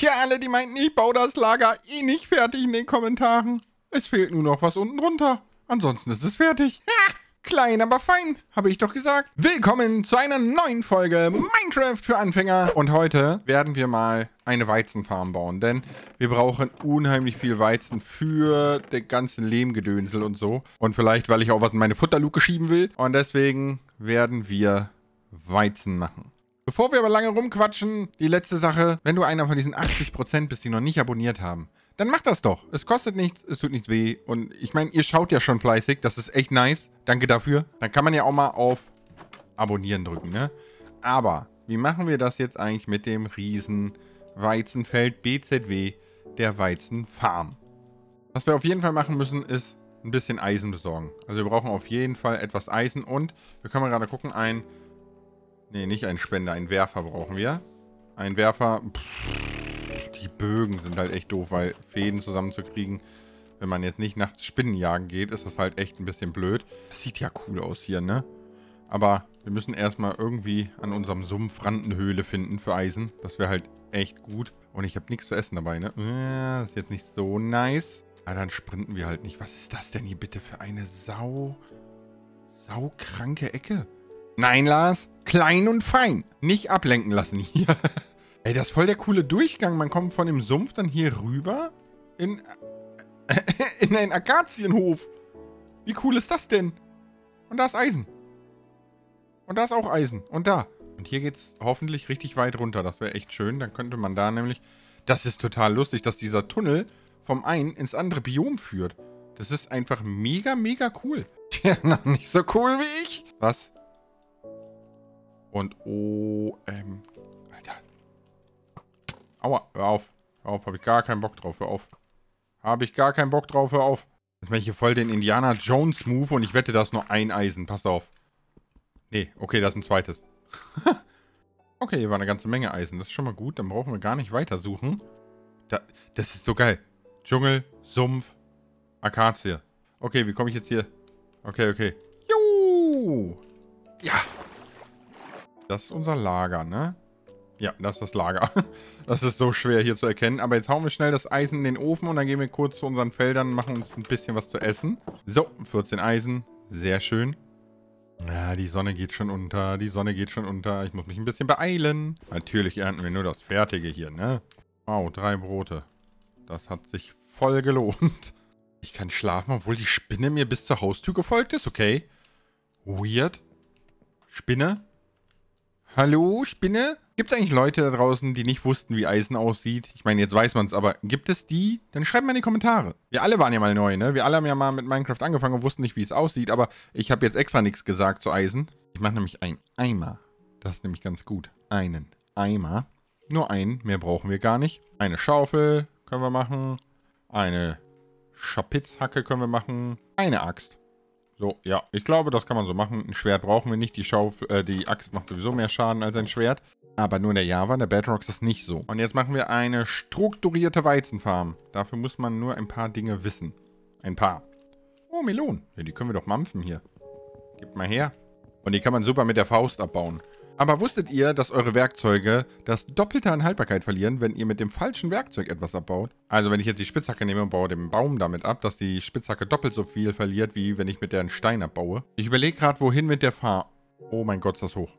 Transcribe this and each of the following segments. Tja, alle, die meinten, ich baue das Lager eh nicht fertig in den Kommentaren. Es fehlt nur noch was unten drunter. Ansonsten ist es fertig. Ha! Klein, aber fein, habe ich doch gesagt. Willkommen zu einer neuen Folge Minecraft für Anfänger. Und heute werden wir mal eine Weizenfarm bauen, denn wir brauchen unheimlich viel Weizen für den ganzen Lehmgedönsel und so. Und vielleicht, weil ich auch was in meine Futterluke schieben will. Und deswegen werden wir Weizen machen. Bevor wir aber lange rumquatschen, die letzte Sache. Wenn du einer von diesen 80% bist, die noch nicht abonniert haben, dann macht das doch. Es kostet nichts, es tut nichts weh. Und ich meine, ihr schaut ja schon fleißig. Das ist echt nice. Danke dafür. Dann kann man ja auch mal auf Abonnieren drücken, ne? Aber wie machen wir das jetzt eigentlich mit dem riesen Weizenfeld BZW der Weizenfarm? Was wir auf jeden Fall machen müssen, ist ein bisschen Eisen besorgen. Also wir brauchen auf jeden Fall etwas Eisen und wir können mal gerade gucken, einen Werfer brauchen wir. Ein Werfer... Die Bögen sind halt echt doof, weil Fäden zusammenzukriegen, wenn man jetzt nicht nachts Spinnenjagen geht, ist das halt echt ein bisschen blöd. Das sieht ja cool aus hier, ne? Aber wir müssen erstmal irgendwie an unserem Sumpf Randenhöhle finden für Eisen. Das wäre halt echt gut. Und ich habe nichts zu essen dabei, ne? Das ist jetzt nicht so nice. Aber dann sprinten wir halt nicht. Was ist das denn hier bitte für eine saukranke Ecke? Nein, Lars. Klein und fein. Nicht ablenken lassen hier. Ey, das ist voll der coole Durchgang. Man kommt von dem Sumpf dann hier rüber in einen Akazienhof. Wie cool ist das denn? Und da ist Eisen. Und da ist auch Eisen. Und da. Und hier geht's hoffentlich richtig weit runter. Das wäre echt schön. Dann könnte man da nämlich... Das ist total lustig, dass dieser Tunnel vom einen ins andere Biom führt. Das ist einfach mega, mega cool. Tja, noch nicht so cool wie ich. Was? Und oh, Alter. Aua, hör auf. Hör auf, hab ich gar keinen Bock drauf, hör auf. Habe ich gar keinen Bock drauf, hör auf. Jetzt mache ich hier voll den Indiana Jones Move und ich wette, da ist nur ein Eisen. Pass auf. Nee, okay, da ist ein zweites. Okay, hier war eine ganze Menge Eisen. Das ist schon mal gut, dann brauchen wir gar nicht weitersuchen. Das ist so geil. Dschungel, Sumpf, Akazie. Okay, wie komme ich jetzt hier? Okay. Juhu! Ja! Das ist unser Lager, ne? Ja, das ist das Lager. Das ist so schwer hier zu erkennen. Aber jetzt hauen wir schnell das Eisen in den Ofen und dann gehen wir kurz zu unseren Feldern, machen uns ein bisschen was zu essen. So, 14 Eisen. Sehr schön. Ja, die Sonne geht schon unter. Ich muss mich ein bisschen beeilen. Natürlich ernten wir nur das Fertige hier, ne? Wow, 3 Brote. Das hat sich voll gelohnt. Ich kann schlafen, obwohl die Spinne mir bis zur Haustür gefolgt ist. Okay. Weird. Spinne. Hallo, Spinne? Gibt es eigentlich Leute da draußen, die nicht wussten, wie Eisen aussieht? Ich meine, jetzt weiß man es, aber gibt es die? Dann schreibt mal in die Kommentare. Wir alle waren ja mal neu, ne? Wir alle haben ja mal mit Minecraft angefangen und wussten nicht, wie es aussieht, aber ich habe jetzt extra nichts gesagt zu Eisen. Ich mache nämlich einen Eimer. Das ist nämlich ganz gut. Einen Eimer. Nur einen, mehr brauchen wir gar nicht. Eine Schaufel können wir machen. Eine Schapitzhacke können wir machen. Eine Axt. So, ja, ich glaube, das kann man so machen. Ein Schwert brauchen wir nicht. Die Axt macht sowieso mehr Schaden als ein Schwert. Aber nur in der Java, in der Bedrock ist das nicht so. Und jetzt machen wir eine strukturierte Weizenfarm. Dafür muss man nur ein paar Dinge wissen. Ein paar. Oh, Melonen. Ja, die können wir doch mampfen hier. Gib mal her. Und die kann man super mit der Faust abbauen. Aber wusstet ihr, dass eure Werkzeuge das Doppelte an Haltbarkeit verlieren, wenn ihr mit dem falschen Werkzeug etwas abbaut? Also wenn ich jetzt die Spitzhacke nehme und baue den Baum damit ab, dass die Spitzhacke doppelt so viel verliert, wie wenn ich mit der einen Stein abbaue. Ich überlege gerade, wohin mit der Farm... Oh mein Gott, ist das hoch.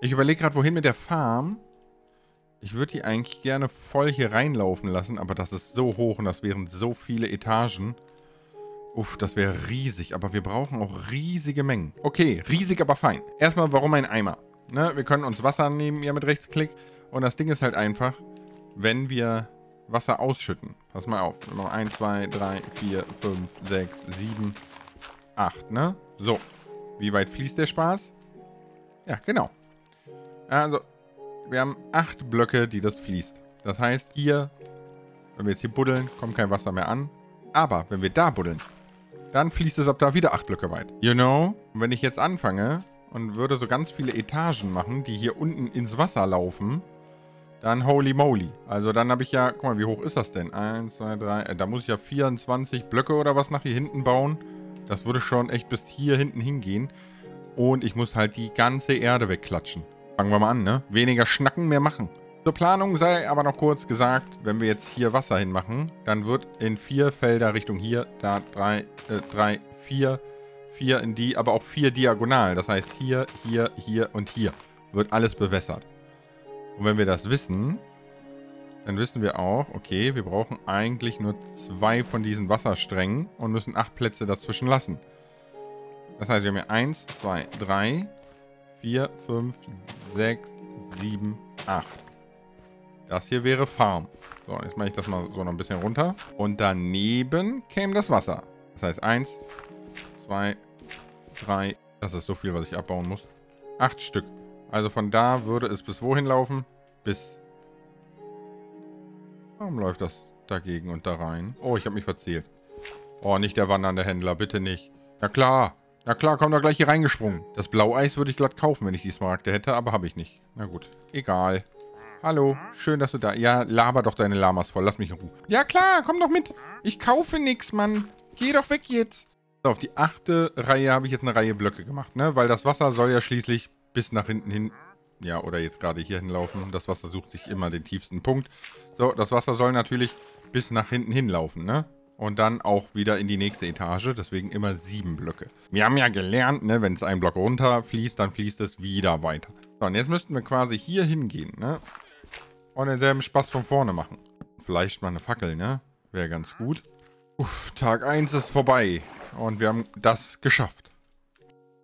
Ich überlege gerade, wohin mit der Farm. Ich würde die eigentlich gerne voll hier reinlaufen lassen, aber das ist so hoch und das wären so viele Etagen. Uff, das wäre riesig, aber wir brauchen auch riesige Mengen. Okay, riesig, aber fein. Erstmal, warum ein Eimer? Ne, wir können uns Wasser nehmen, ja, mit Rechtsklick. Und das Ding ist halt einfach, wenn wir Wasser ausschütten. Pass mal auf. 1, 2, 3, 4, 5, 6, 7, 8, ne? So. Wie weit fließt der Spaß? Ja, genau. Also, wir haben 8 Blöcke, die das fließt. Das heißt, hier, wenn wir jetzt hier buddeln, kommt kein Wasser mehr an. Aber, wenn wir da buddeln, dann fließt es ab da wieder 8 Blöcke weit. You know? Und wenn ich jetzt anfange... und würde so ganz viele Etagen machen, die hier unten ins Wasser laufen, dann holy moly. Also dann habe ich ja, guck mal, wie hoch ist das denn? 1, 2, 3, da muss ich ja 24 Blöcke oder was nach hier hinten bauen. Das würde schon echt bis hier hinten hingehen. Und ich muss halt die ganze Erde wegklatschen. Fangen wir mal an, ne? Weniger schnacken, mehr machen. Zur Planung sei aber noch kurz gesagt, wenn wir jetzt hier Wasser hinmachen, dann wird in 4 Felder Richtung hier, da 3, 4 in die, aber auch 4 diagonal. Das heißt hier, hier, hier und hier wird alles bewässert. Und wenn wir das wissen, dann wissen wir auch, okay, wir brauchen eigentlich nur 2 von diesen Wassersträngen und müssen 8 Plätze dazwischen lassen. Das heißt, wir haben hier 1, 2, 3, 4, 5, 6, 7, 8. Das hier wäre Farm. So, jetzt mache ich das mal so noch ein bisschen runter. Und daneben käme das Wasser. Das heißt 1, 2, 3. Das ist so viel, was ich abbauen muss. 8 Stück. Also von da würde es bis wohin laufen? Bis... Warum läuft das dagegen und da rein? Oh, ich habe mich verzählt. Oh, nicht der wandernde Händler. Bitte nicht. Na klar. Na klar, komm da gleich hier reingesprungen. Das Blaueis würde ich glatt kaufen, wenn ich die Smaragde hätte, aber habe ich nicht. Na gut. Egal. Hallo, schön, dass du da... Ja, laber doch deine Lamas voll, lass mich in Ruhe. Ja klar, komm doch mit. Ich kaufe nix, Mann. Geh doch weg jetzt. So, auf die 8. Reihe habe ich jetzt eine Reihe Blöcke gemacht, ne? Weil das Wasser soll ja schließlich bis nach hinten hin... Ja, oder jetzt gerade hier hinlaufen. Das Wasser sucht sich immer den tiefsten Punkt. So, das Wasser soll natürlich bis nach hinten hinlaufen, ne? Und dann auch wieder in die nächste Etage. Deswegen immer 7 Blöcke. Wir haben ja gelernt, ne, wenn es einen Block runter fließt, dann fließt es wieder weiter. So, und jetzt müssten wir quasi hier hingehen, ne? Und denselben Spaß von vorne machen. Vielleicht mal eine Fackel, ne? Wäre ganz gut. Uff, Tag 1 ist vorbei. Und wir haben das geschafft.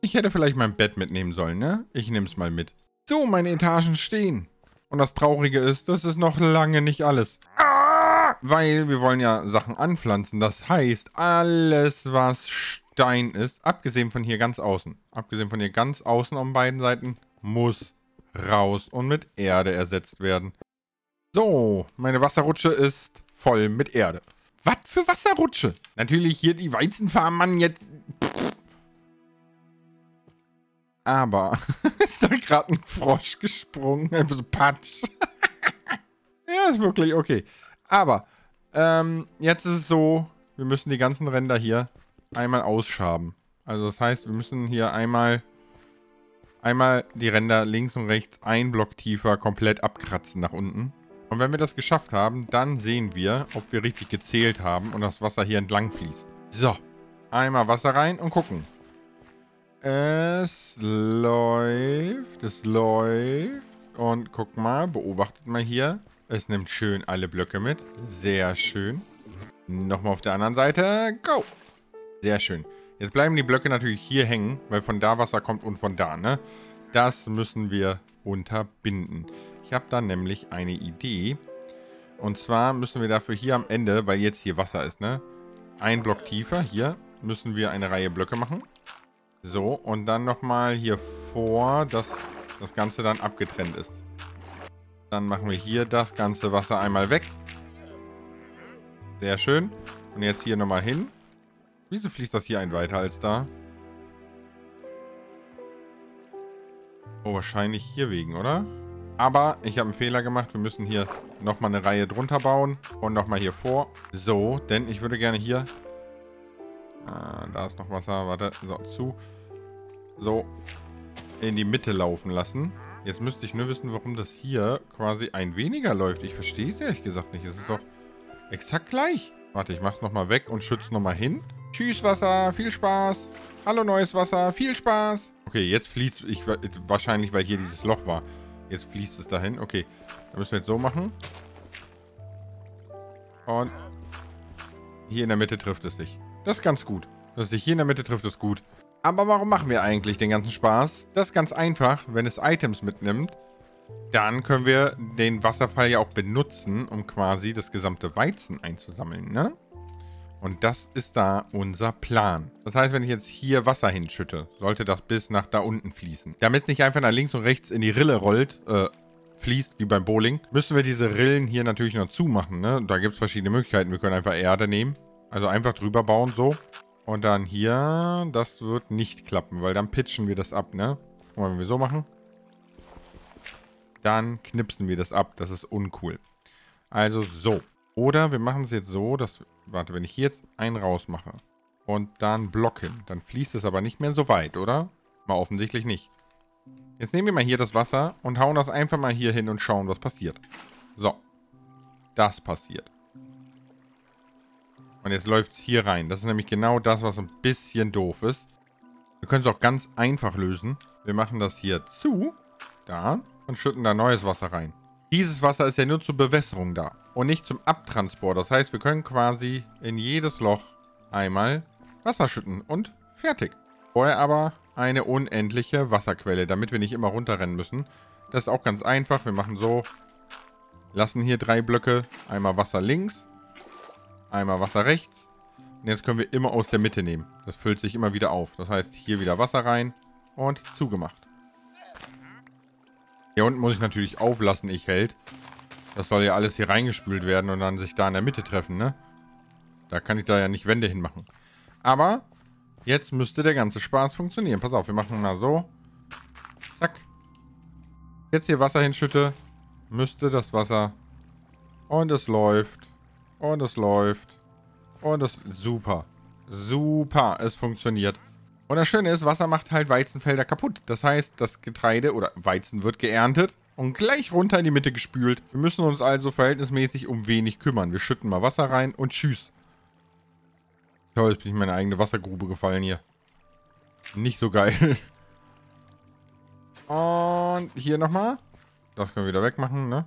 Ich hätte vielleicht mein Bett mitnehmen sollen, ne? Ich nehme es mal mit. So, meine Etagen stehen. Und das Traurige ist, das ist noch lange nicht alles. Weil wir wollen ja Sachen anpflanzen. Das heißt, alles, was Stein ist, abgesehen von hier ganz außen, an beiden Seiten, muss raus und mit Erde ersetzt werden. So, meine Wasserrutsche ist voll mit Erde. Was für Wasserrutsche? Natürlich hier die Weizenfarm, Mann, jetzt... Pff. Aber ist da gerade ein Frosch gesprungen. Einfach so patsch. Ja, ist wirklich okay. Aber, jetzt ist es so, wir müssen die ganzen Ränder hier einmal ausschaben. Also das heißt, wir müssen hier einmal die Ränder links und rechts einen Block tiefer komplett abkratzen nach unten. Und wenn wir das geschafft haben, dann sehen wir, ob wir richtig gezählt haben und das Wasser hier entlang fließt. So, einmal Wasser rein und gucken. Es läuft und guck mal, beobachtet mal hier. Es nimmt schön alle Blöcke mit. Sehr schön. Nochmal auf der anderen Seite. Go! Sehr schön. Jetzt bleiben die Blöcke natürlich hier hängen, weil von da Wasser kommt und von da, ne? Das müssen wir unterbinden. Ich habe da nämlich eine Idee. Und zwar müssen wir dafür hier am Ende, weil jetzt hier Wasser ist, ne? Ein Block tiefer. Hier müssen wir eine Reihe Blöcke machen. So, und dann nochmal hier vor, dass das Ganze dann abgetrennt ist. Dann machen wir hier das ganze Wasser einmal weg. Sehr schön. Und jetzt hier nochmal hin. Wieso fließt das hier ein weiter als da? Oh, wahrscheinlich hier wegen, oder? Aber ich habe einen Fehler gemacht. Wir müssen hier nochmal eine Reihe drunter bauen. Und nochmal hier vor. So, denn ich würde gerne hier... Ah, da ist noch Wasser. Warte, so, zu. So, in die Mitte laufen lassen. Jetzt müsste ich nur wissen, warum das hier quasi ein weniger läuft. Ich verstehe es ehrlich gesagt nicht. Es ist doch exakt gleich. Warte, ich mach's nochmal weg und schütze nochmal hin. Tschüss, Wasser. Viel Spaß. Hallo, neues Wasser. Viel Spaß. Okay, jetzt fließt es. Wahrscheinlich, weil hier dieses Loch war. Jetzt fließt es dahin. Okay, dann müssen wir jetzt so machen. Und hier in der Mitte trifft es sich. Das ist ganz gut. Dass sich hier in der Mitte trifft, ist gut. Aber warum machen wir eigentlich den ganzen Spaß? Das ist ganz einfach, wenn es Items mitnimmt, dann können wir den Wasserfall ja auch benutzen, um quasi das gesamte Weizen einzusammeln, ne? Und das ist da unser Plan. Das heißt, wenn ich jetzt hier Wasser hinschütte, sollte das bis nach da unten fließen. Damit es nicht einfach nach links und rechts in die Rille rollt, fließt, wie beim Bowling, müssen wir diese Rillen hier natürlich noch zumachen, ne? Da gibt es verschiedene Möglichkeiten. Wir können einfach Erde nehmen, also einfach drüber bauen, so. Und dann hier, das wird nicht klappen, weil dann pitchen wir das ab, ne? Und wenn wir so machen, dann knipsen wir das ab. Das ist uncool. Also so. Oder wir machen es jetzt so, dass... Warte, wenn ich hier jetzt einen rausmache und dann blocken, dann fließt es aber nicht mehr so weit, oder? Mal offensichtlich nicht. Jetzt nehmen wir mal hier das Wasser und hauen das einfach mal hier hin und schauen, was passiert. So. Das passiert. Und jetzt läuft es hier rein. Das ist nämlich genau das, was ein bisschen doof ist. Wir können es auch ganz einfach lösen. Wir machen das hier zu. Da. Und schütten da neues Wasser rein. Dieses Wasser ist ja nur zur Bewässerung da. Und nicht zum Abtransport. Das heißt, wir können quasi in jedes Loch einmal Wasser schütten. Und fertig. Vorher aber eine unendliche Wasserquelle, damit wir nicht immer runterrennen müssen. Das ist auch ganz einfach. Wir machen so, lassen hier 3 Blöcke. Einmal Wasser links, einmal Wasser rechts. Und jetzt können wir immer aus der Mitte nehmen. Das füllt sich immer wieder auf. Das heißt, hier wieder Wasser rein und zugemacht. Hier unten muss ich natürlich auflassen, ich Held. Das soll ja alles hier reingespült werden und dann sich da in der Mitte treffen, ne? Da kann ich da ja nicht Wände hinmachen. Aber jetzt müsste der ganze Spaß funktionieren. Pass auf, wir machen mal so. Zack. Jetzt hier Wasser hinschütte. Müsste das Wasser. Und es läuft. Und es läuft. Und es... Super. Super. Es funktioniert. Und das Schöne ist, Wasser macht halt Weizenfelder kaputt. Das heißt, das Getreide oder Weizen wird geerntet und gleich runter in die Mitte gespült. Wir müssen uns also verhältnismäßig um wenig kümmern. Wir schütten mal Wasser rein und tschüss. Toll, jetzt bin ich in meine eigene Wassergrube gefallen hier. Nicht so geil. Und hier nochmal. Das können wir wieder wegmachen, ne?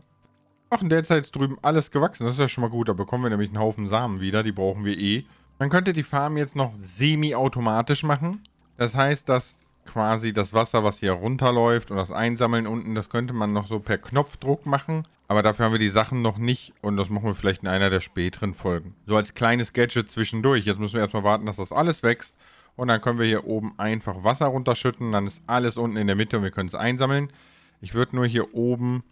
Ach, in der Zeit ist drüben alles gewachsen. Das ist ja schon mal gut. Da bekommen wir nämlich einen Haufen Samen wieder. Die brauchen wir eh. Man könnte die Farm jetzt noch semi-automatisch machen. Das heißt, dass quasi das Wasser, was hier runterläuft und das Einsammeln unten, das könnte man noch so per Knopfdruck machen. Aber dafür haben wir die Sachen noch nicht und das machen wir vielleicht in einer der späteren Folgen. So als kleines Gadget zwischendurch. Jetzt müssen wir erstmal warten, dass das alles wächst. Und dann können wir hier oben einfach Wasser runterschütten. Dann ist alles unten in der Mitte und wir können es einsammeln. Ich würde nur hier oben,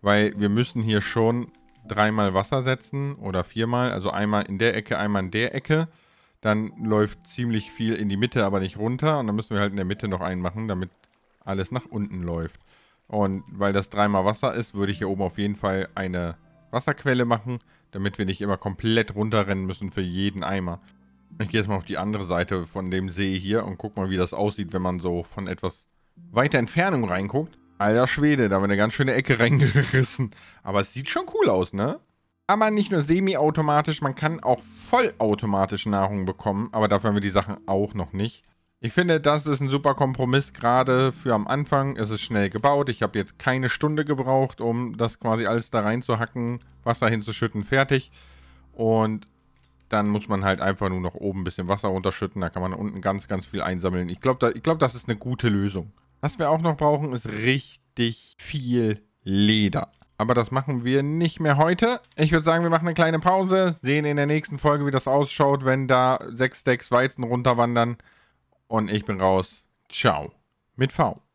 weil wir müssen hier schon 3-mal Wasser setzen oder 4-mal. Also einmal in der Ecke, einmal in der Ecke. Dann läuft ziemlich viel in die Mitte, aber nicht runter. Und dann müssen wir halt in der Mitte noch einen machen, damit alles nach unten läuft. Und weil das 3-mal Wasser ist, würde ich hier oben auf jeden Fall eine Wasserquelle machen, damit wir nicht immer komplett runterrennen müssen für jeden Eimer. Ich gehe jetzt mal auf die andere Seite von dem See hier und guck mal, wie das aussieht, wenn man so von etwas weiter Entfernung reinguckt. Alter Schwede, da haben wir eine ganz schöne Ecke reingerissen. Aber es sieht schon cool aus, ne? Aber nicht nur semi-automatisch, man kann auch vollautomatisch Nahrung bekommen. Aber dafür haben wir die Sachen auch noch nicht. Ich finde, das ist ein super Kompromiss, gerade für am Anfang. Es ist schnell gebaut. Ich habe jetzt keine Stunde gebraucht, um das quasi alles da reinzuhacken, Wasser hinzuschütten, fertig. Und dann muss man halt einfach nur noch oben ein bisschen Wasser runterschütten. Da kann man unten ganz, ganz viel einsammeln. Ich glaub, das ist eine gute Lösung. Was wir auch noch brauchen, ist richtig viel Leder. Aber das machen wir nicht mehr heute. Ich würde sagen, wir machen eine kleine Pause, sehen in der nächsten Folge, wie das ausschaut, wenn da 6 Stacks Weizen runterwandern. Und ich bin raus. Ciao. Mit V.